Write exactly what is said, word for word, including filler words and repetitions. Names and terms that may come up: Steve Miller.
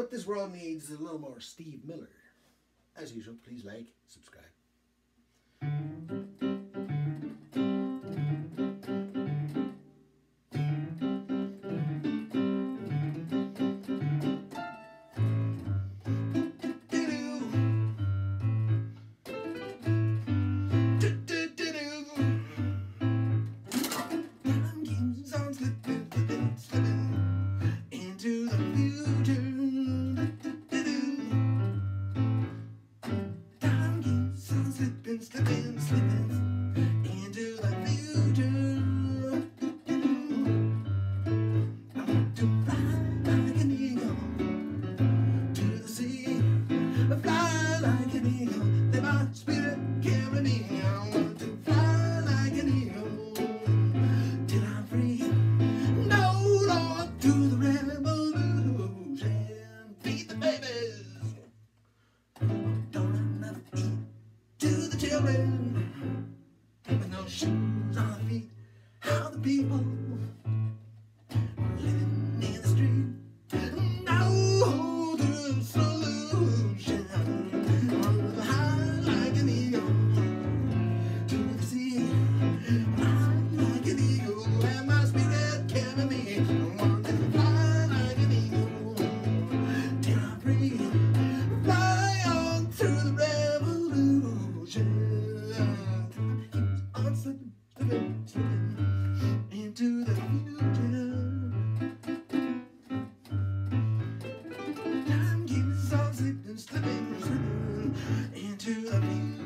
What this world needs is a little more Steve Miller. As usual, please like, subscribe. Slipping, slipping into the future. I want to fly like an eagle to the sea. I fly like an eagle, let my spirit carry me. I want to fly like an eagle till I'm free. No, Lord, to the revolution, feed the babies. Don't have enough to eat. Children with no shoes on their feet, how the people living in the street. No, the solution, fly like an eagle to the sea, fly like an eagle, and my spirit carry me. I want to fly like an eagle till I'm free, fly on through the rain. I'm slipping, slipping, slipping into the future. Time keeps on slipping, slipping, slipping into the future.